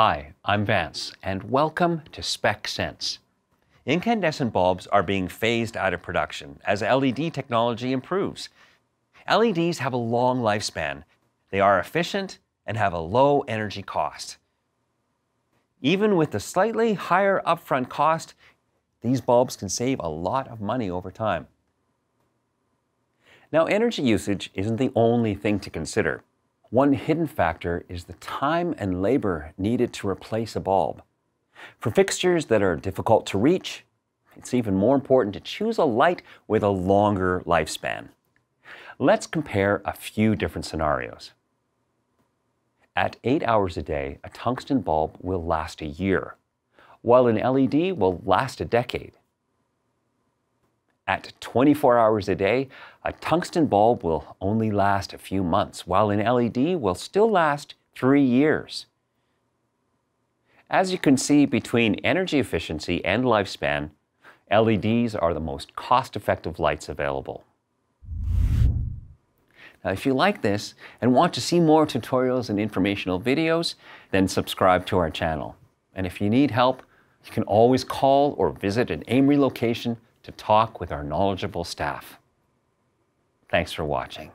Hi, I'm Vance, and welcome to SpecSense. Incandescent bulbs are being phased out of production as LED technology improves. LEDs have a long lifespan. They are efficient and have a low energy cost. Even with the slightly higher upfront cost, these bulbs can save a lot of money over time. Now, energy usage isn't the only thing to consider. One hidden factor is the time and labor needed to replace a bulb. For fixtures that are difficult to reach, it's even more important to choose a light with a longer lifespan. Let's compare a few different scenarios. At 8 hours a day, a tungsten bulb will last a year, while an LED will last a decade. At 24 hours a day, a tungsten bulb will only last a few months, while an LED will still last 3 years. As you can see, between energy efficiency and lifespan, LEDs are the most cost-effective lights available. Now, if you like this and want to see more tutorials and informational videos, then subscribe to our channel. And if you need help, you can always call or visit an AMRE location to talk with our knowledgeable staff. Thanks for watching.